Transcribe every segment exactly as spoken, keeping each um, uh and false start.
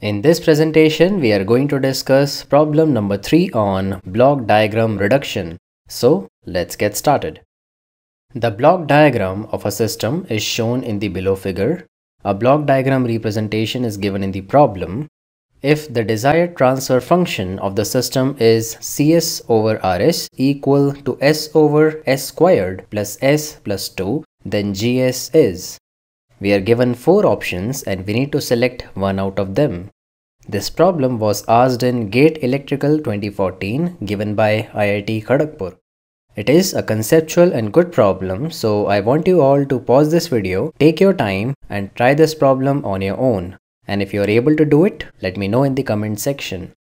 In this presentation, we are going to discuss problem number three on block diagram reduction. So let's get started. The block diagram of a system is shown in the below figure. A block diagram representation is given in the problem. If the desired transfer function of the system is Cs over Rs equal to S over S squared plus S plus two, then Gs is. We are given four options and we need to select one out of them. This problem was asked in Gate Electrical twenty fourteen given by I I T Kharagpur. It is a conceptual and good problem, so I want you all to pause this video, take your time and try this problem on your own. And if you are able to do it, let me know in the comment section.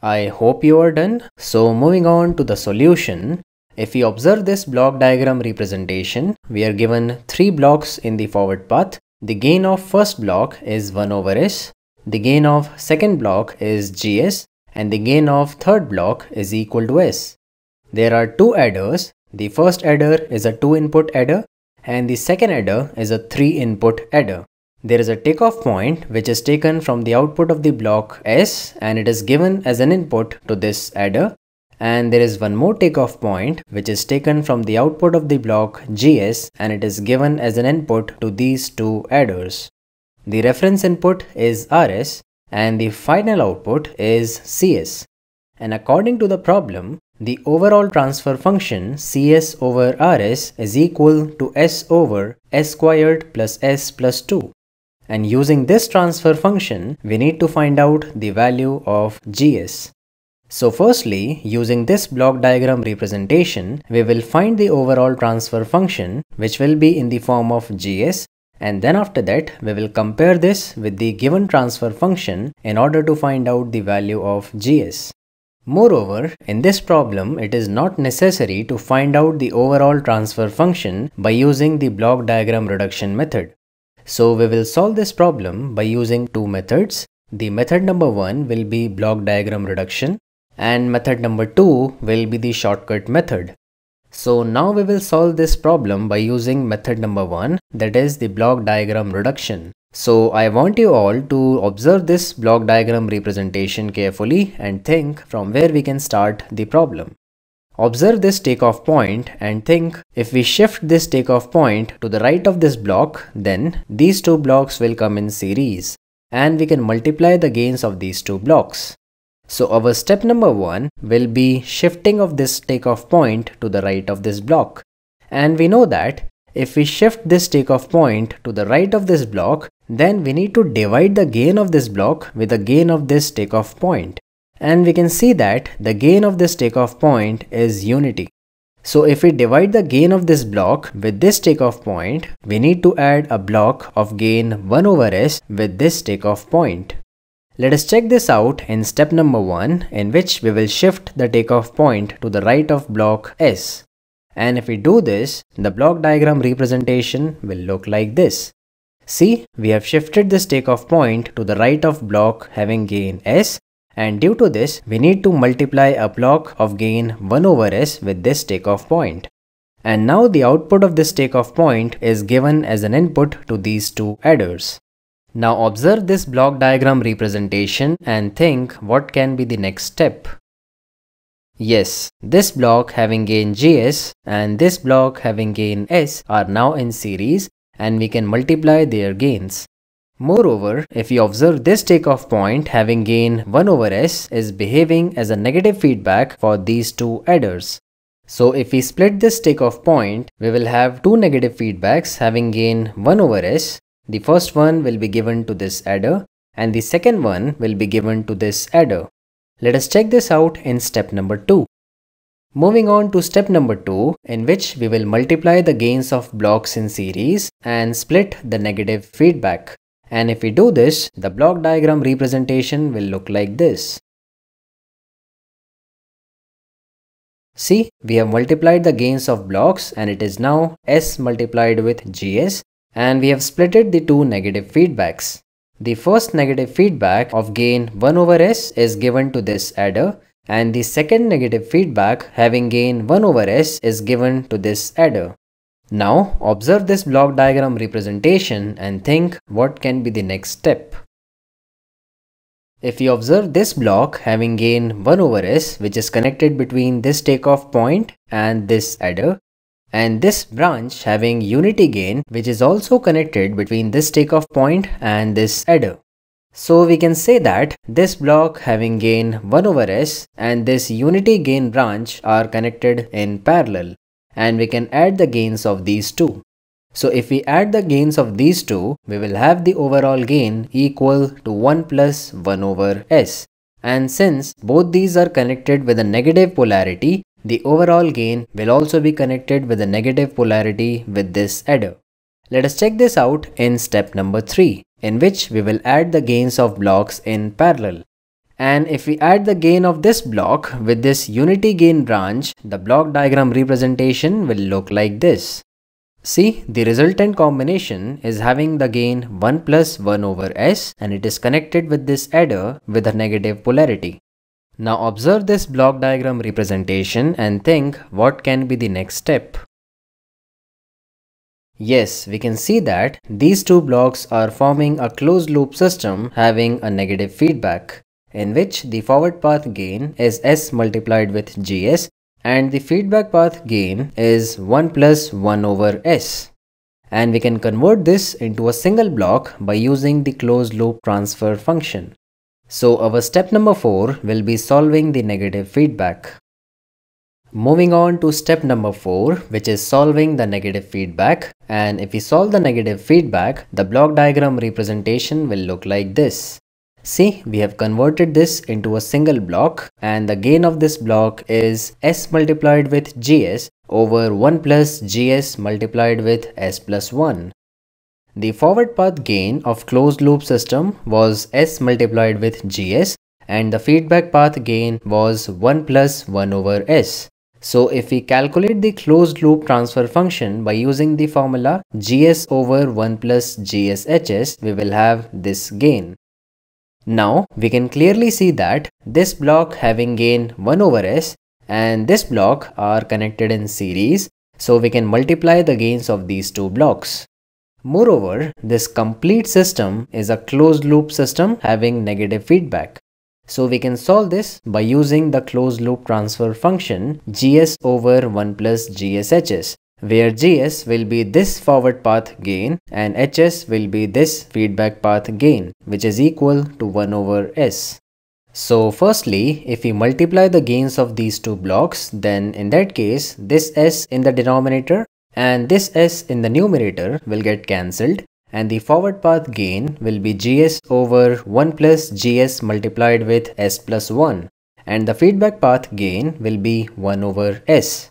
I hope you are done. So moving on to the solution. If we observe this block diagram representation, we are given three blocks in the forward path. The gain of first block is one over S, the gain of second block is Gs, and the gain of third block is equal to S. There are two adders. The first adder is a two input adder and the second adder is a three input adder. There is a takeoff point which is taken from the output of the block S and it is given as an input to this adder. And there is one more takeoff point which is taken from the output of the block Gs and it is given as an input to these two adders. The reference input is Rs and the final output is Cs. And according to the problem, the overall transfer function Cs over Rs is equal to S over S squared plus S plus two. And using this transfer function, we need to find out the value of Gs. So firstly, using this block diagram representation, we will find the overall transfer function which will be in the form of Gs, and then after that we will compare this with the given transfer function in order to find out the value of Gs. Moreover, in this problem it is not necessary to find out the overall transfer function by using the block diagram reduction method. So we will solve this problem by using two methods. The method number one will be block diagram reduction, and method number two will be the shortcut method. So now we will solve this problem by using method number one, that is the block diagram reduction. So I want you all to observe this block diagram representation carefully and think from where we can start the problem. Observe this takeoff point and think, if we shift this takeoff point to the right of this block, then these two blocks will come in series and we can multiply the gains of these two blocks. So our step number one will be shifting of this takeoff point to the right of this block. And we know that if we shift this takeoff point to the right of this block, then we need to divide the gain of this block with the gain of this takeoff point. And we can see that the gain of this takeoff point is unity. So if we divide the gain of this block with this takeoff point, we need to add a block of gain one over S with this takeoff point. Let us check this out in step number one, in which we will shift the takeoff point to the right of block S. And if we do this, the block diagram representation will look like this. See, we have shifted this takeoff point to the right of block having gain S, and due to this we need to multiply a block of gain one over S with this takeoff point. And now the output of this takeoff point is given as an input to these two adders. Now observe this block diagram representation and think what can be the next step. Yes, this block having gain Gs and this block having gain S are now in series and we can multiply their gains. Moreover, if you observe this takeoff point having gain one over S is behaving as a negative feedback for these two adders. So if we split this takeoff point, we will have two negative feedbacks having gain one over S. The first one will be given to this adder and the second one will be given to this adder. Let us check this out in step number two. Moving on to step number two, in which we will multiply the gains of blocks in series and split the negative feedback. And if we do this, the block diagram representation will look like this. See, we have multiplied the gains of blocks and it is now S multiplied with Gs. And we have splitted the two negative feedbacks. The first negative feedback of gain one over S is given to this adder and the second negative feedback having gain one over S is given to this adder. Now observe this block diagram representation and think what can be the next step. If you observe this block having gain one over S, which is connected between this takeoff point and this adder, and this branch having unity gain, which is also connected between this takeoff point and this adder. So we can say that this block having gain one over S and this unity gain branch are connected in parallel, and we can add the gains of these two. So if we add the gains of these two, we will have the overall gain equal to one plus one over S. And since both these are connected with a negative polarity, the overall gain will also be connected with a negative polarity with this adder. Let us check this out in step number three, in which we will add the gains of blocks in parallel. And if we add the gain of this block with this unity gain branch, the block diagram representation will look like this. See, the resultant combination is having the gain one plus one over S, and it is connected with this adder with a negative polarity. Now observe this block diagram representation and think what can be the next step. Yes, we can see that these two blocks are forming a closed loop system having a negative feedback, in which the forward path gain is S multiplied with G S and the feedback path gain is one plus one over S. And we can convert this into a single block by using the closed loop transfer function. So our step number four will be solving the negative feedback. Moving on to step number four, which is solving the negative feedback. And if we solve the negative feedback, the block diagram representation will look like this. See, we have converted this into a single block, and the gain of this block is S multiplied with G S over one plus G S multiplied with S plus one. The forward path gain of closed loop system was S multiplied with G S, and the feedback path gain was one plus one over S. So if we calculate the closed loop transfer function by using the formula G S over one plus G S H S, we will have this gain. Now we can clearly see that this block having gain one over S and this block are connected in series, so we can multiply the gains of these two blocks. Moreover, this complete system is a closed loop system having negative feedback. So we can solve this by using the closed loop transfer function G S over one plus G S H S, where G S will be this forward path gain and H S will be this feedback path gain, which is equal to one over S. So firstly, if we multiply the gains of these two blocks, then in that case, this S in the denominator and this S in the numerator will get cancelled, and the forward path gain will be G S over one plus G S multiplied with S plus one, and the feedback path gain will be one over S.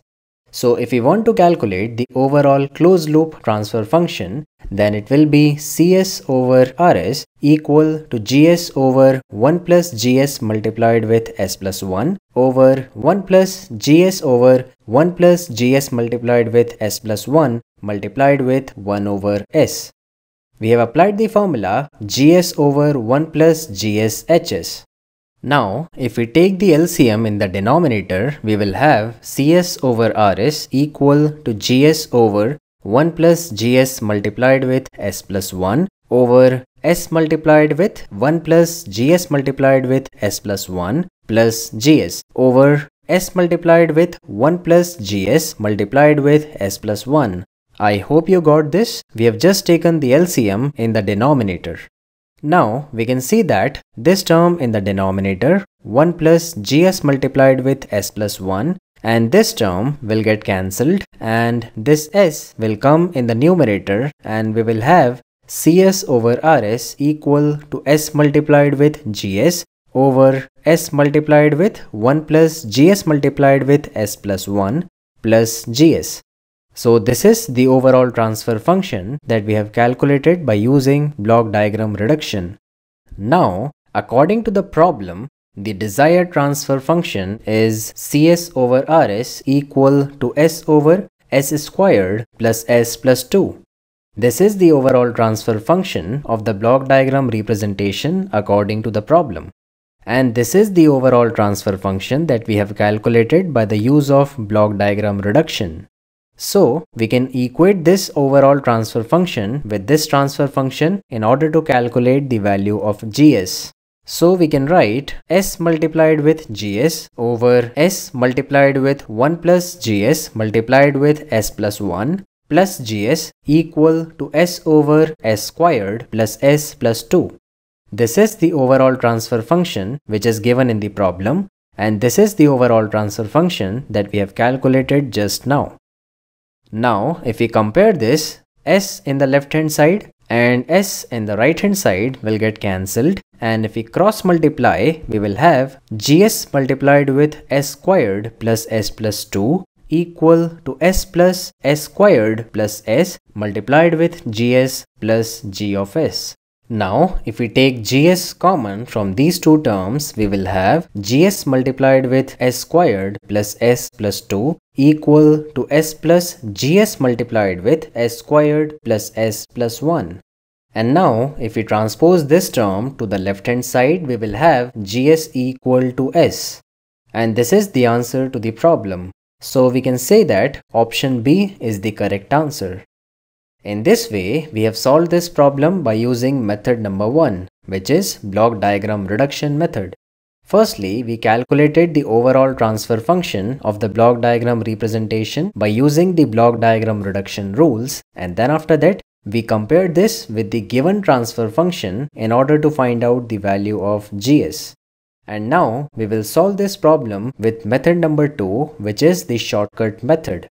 So if we want to calculate the overall closed loop transfer function, then it will be C S over R S equal to G S over one plus G S multiplied with S plus one over one plus G S over one plus G S multiplied with S plus one multiplied with one over S. We have applied the formula G S over one plus G S H S. Now, if we take the L C M in the denominator, we will have C S over R S equal to G S over one plus G S multiplied with S plus one over S multiplied with one plus G S multiplied with S plus one plus G S over S multiplied with one plus G S multiplied with S plus one. I hope you got this. We have just taken the L C M in the denominator. Now we can see that this term in the denominator, one plus G S multiplied with S plus one, and this term will get cancelled, and this S will come in the numerator, and we will have C S over R S equal to S multiplied with G S over S multiplied with one plus G S multiplied with S plus one plus G S. So this is the overall transfer function that we have calculated by using block diagram reduction. Now, according to the problem, the desired transfer function is C S over R S equal to S over S squared plus S plus two. This is the overall transfer function of the block diagram representation according to the problem. And this is the overall transfer function that we have calculated by the use of block diagram reduction. So we can equate this overall transfer function with this transfer function in order to calculate the value of G S. So we can write S multiplied with G S over S multiplied with one plus G S multiplied with S plus one plus G S equal to S over S squared plus S plus two. This is the overall transfer function which is given in the problem, and this is the overall transfer function that we have calculated just now. Now if we compare this, S in the left hand side and S in the right hand side will get cancelled, and if we cross multiply we will have G S multiplied with S squared plus S plus two equal to S plus S squared plus S multiplied with G S plus G of S. Now if we take G S common from these two terms, we will have G S multiplied with S squared plus S plus two equal to S plus G S multiplied with S squared plus S plus one. And now if we transpose this term to the left hand side, we will have G S equal to S. And this is the answer to the problem. So we can say that option B is the correct answer. In this way, we have solved this problem by using method number one, which is block diagram reduction method. Firstly, we calculated the overall transfer function of the block diagram representation by using the block diagram reduction rules, and then after that, we compared this with the given transfer function in order to find out the value of G S. And now, we will solve this problem with method number two, which is the shortcut method.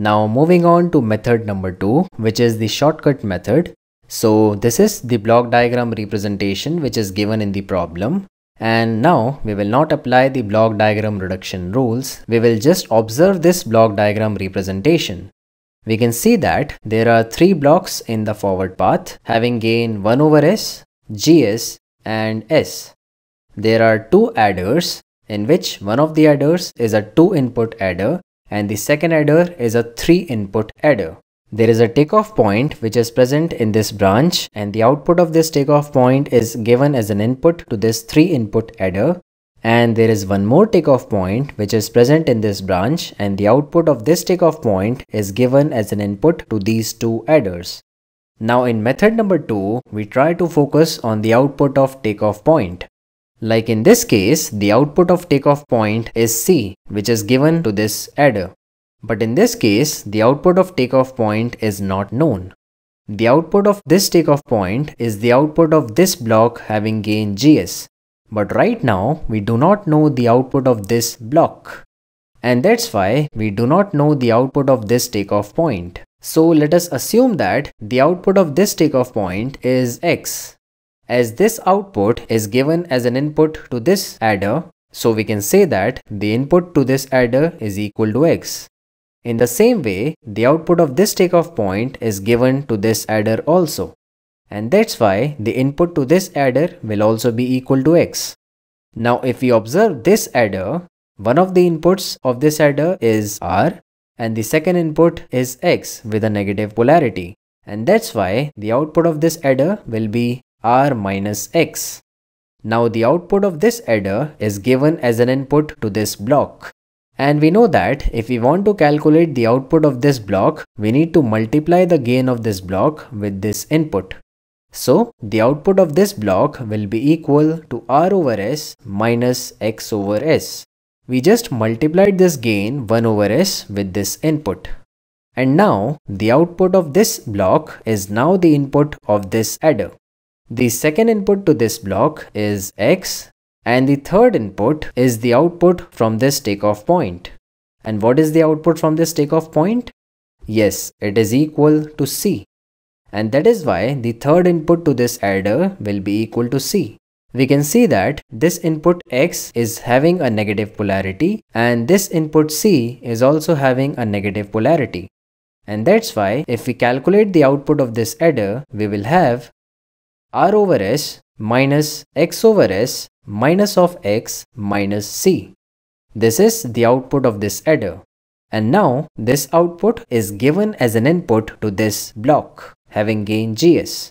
Now moving on to method number two, which is the shortcut method. So this is the block diagram representation which is given in the problem. And now we will not apply the block diagram reduction rules. We will just observe this block diagram representation. We can see that there are three blocks in the forward path having gain one over S, G S and S. There are two adders in which one of the adders is a two input adder, and the second adder is a three input adder. There is a takeoff point which is present in this branch, and the output of this takeoff point is given as an input to this three input adder. And there is one more takeoff point which is present in this branch, and the output of this takeoff point is given as an input to these two adders. Now in method number two, we try to focus on the output of takeoff point. Like in this case, the output of takeoff point is C, which is given to this adder. But in this case, the output of takeoff point is not known. The output of this takeoff point is the output of this block having gain G S. But right now, we do not know the output of this block. And that's why we do not know the output of this takeoff point. So let us assume that the output of this takeoff point is X. As this output is given as an input to this adder, so we can say that the input to this adder is equal to X. In the same way, the output of this takeoff point is given to this adder also. And that's why the input to this adder will also be equal to X. Now if we observe this adder, one of the inputs of this adder is R and the second input is X with a negative polarity. And that's why the output of this adder will be R minus X. Now the output of this adder is given as an input to this block. And we know that if we want to calculate the output of this block, we need to multiply the gain of this block with this input. So the output of this block will be equal to R over S minus X over S. We just multiplied this gain one over S with this input. And now the output of this block is now the input of this adder. The second input to this block is X, and the third input is the output from this takeoff point. And what is the output from this takeoff point? Yes, it is equal to C. And that is why the third input to this adder will be equal to C. We can see that this input X is having a negative polarity, and this input C is also having a negative polarity. And that's why if we calculate the output of this adder, we will have R over S minus X over S minus of X minus C. This is the output of this adder. And now this output is given as an input to this block having gain G S.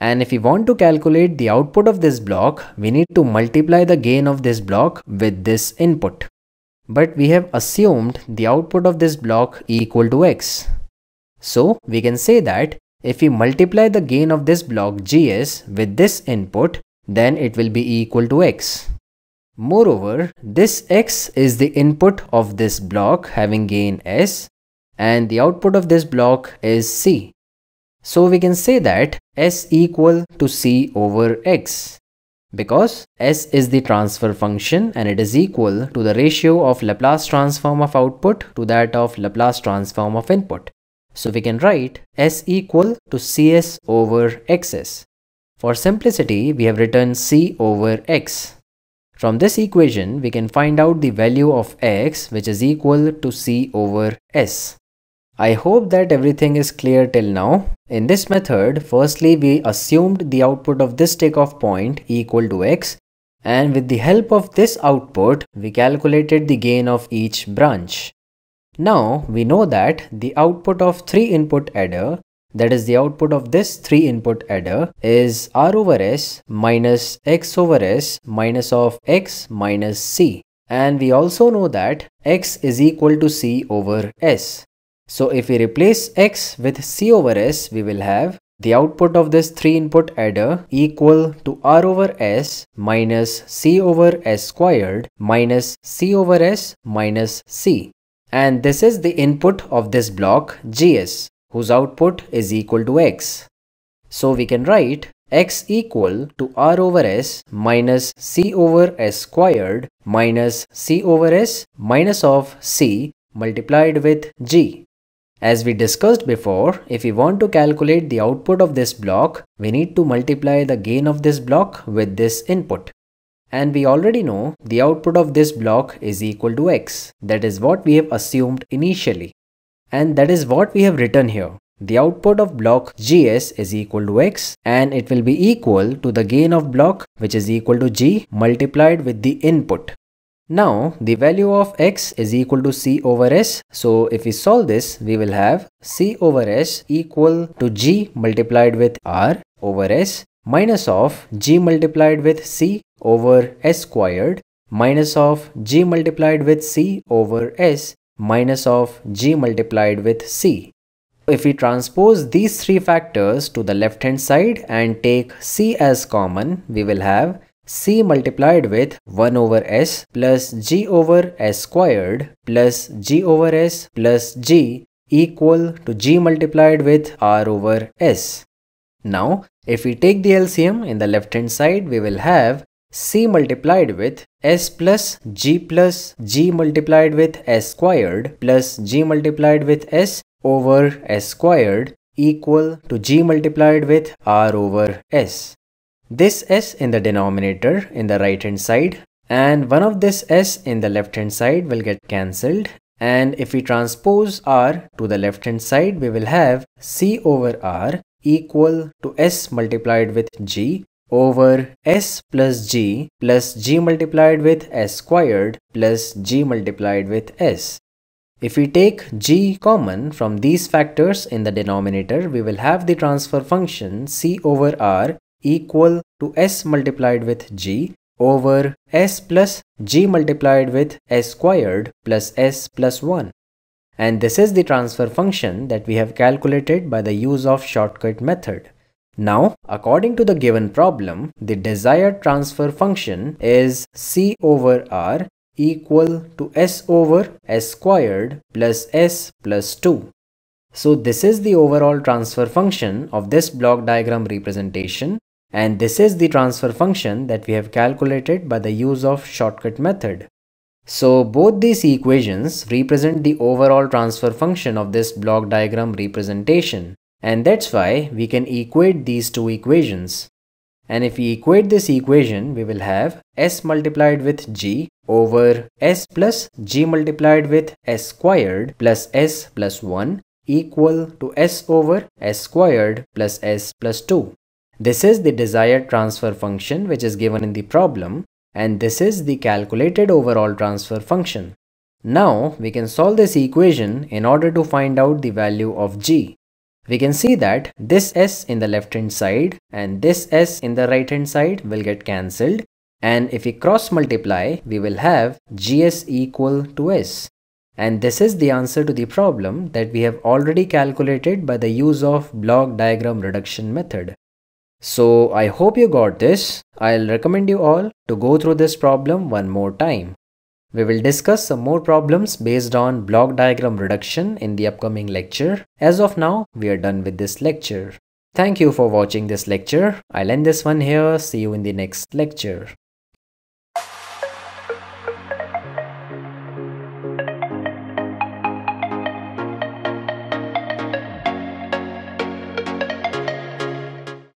And if we want to calculate the output of this block, we need to multiply the gain of this block with this input. But we have assumed the output of this block equal to X. So we can say that if we multiply the gain of this block G S with this input, then it will be equal to x. Moreover, this x is the input of this block having gain s, and the output of this block is c. So we can say that s equal to c over x, because s is the transfer function and it is equal to the ratio of Laplace transform of output to that of Laplace transform of input. So we can write s equal to cs over xs. For simplicity, we have written c over x. From this equation, we can find out the value of x, which is equal to c over s. I hope that everything is clear till now. In this method, firstly we assumed the output of this takeoff point equal to x, and with the help of this output, we calculated the gain of each branch. Now we know that the output of three input adder, that is the output of this three input adder, is r over s minus x over s minus of x minus c, and we also know that x is equal to c over s. So if we replace x with c over s, we will have the output of this three input adder equal to r over s minus c over s squared minus c over s minus c. And this is the input of this block Gs, whose output is equal to x. So we can write x equal to r over s minus c over s squared minus c over s minus of c multiplied with g. As we discussed before, if we want to calculate the output of this block, we need to multiply the gain of this block with this input. And we already know the output of this block is equal to x. That is what we have assumed initially. And that is what we have written here. The output of block Gs is equal to x, and it will be equal to the gain of block, which is equal to g multiplied with the input. Now the value of x is equal to c over s, so if we solve this, we will have c over s equal to g multiplied with r over s minus of g multiplied with c over s squared minus of g multiplied with c over s minus of g multiplied with c. If we transpose these three factors to the left hand side and take c as common, we will have c multiplied with one over s plus g over s squared plus g over s plus g equal to g multiplied with r over s. Now if we take the L C M in the left hand side, we will have c multiplied with s plus g plus g multiplied with s squared plus g multiplied with s over s squared equal to g multiplied with r over s. This s in the denominator in the right hand side and one of this s in the left hand side will get cancelled, and if we transpose r to the left hand side, we will have c over r equal to s multiplied with g over s plus g plus g multiplied with s squared plus g multiplied with s. If we take g common from these factors in the denominator, we will have the transfer function c over r equal to s multiplied with g over s plus g multiplied with s squared plus s plus one. And this is the transfer function that we have calculated by the use of shortcut method. Now, according to the given problem, the desired transfer function is c over r equal to s over s squared plus s plus two. So this is the overall transfer function of this block diagram representation, and this is the transfer function that we have calculated by the use of shortcut method. So both these equations represent the overall transfer function of this block diagram representation, and that's why we can equate these two equations. And if we equate this equation, we will have s multiplied with g over s plus g multiplied with s squared plus s plus one equal to s over s squared plus s plus two. This is the desired transfer function which is given in the problem, and this is the calculated overall transfer function. Now we can solve this equation in order to find out the value of g. We can see that this s in the left hand side and this s in the right hand side will get cancelled, and if we cross multiply, we will have gs equal to s. And this is the answer to the problem that we have already calculated by the use of block diagram reduction method. So I hope you got this. I'll recommend you all to go through this problem one more time. We will discuss some more problems based on block diagram reduction in the upcoming lecture. As of now, we are done with this lecture. Thank you for watching this lecture. I'll end this one here. See you in the next lecture.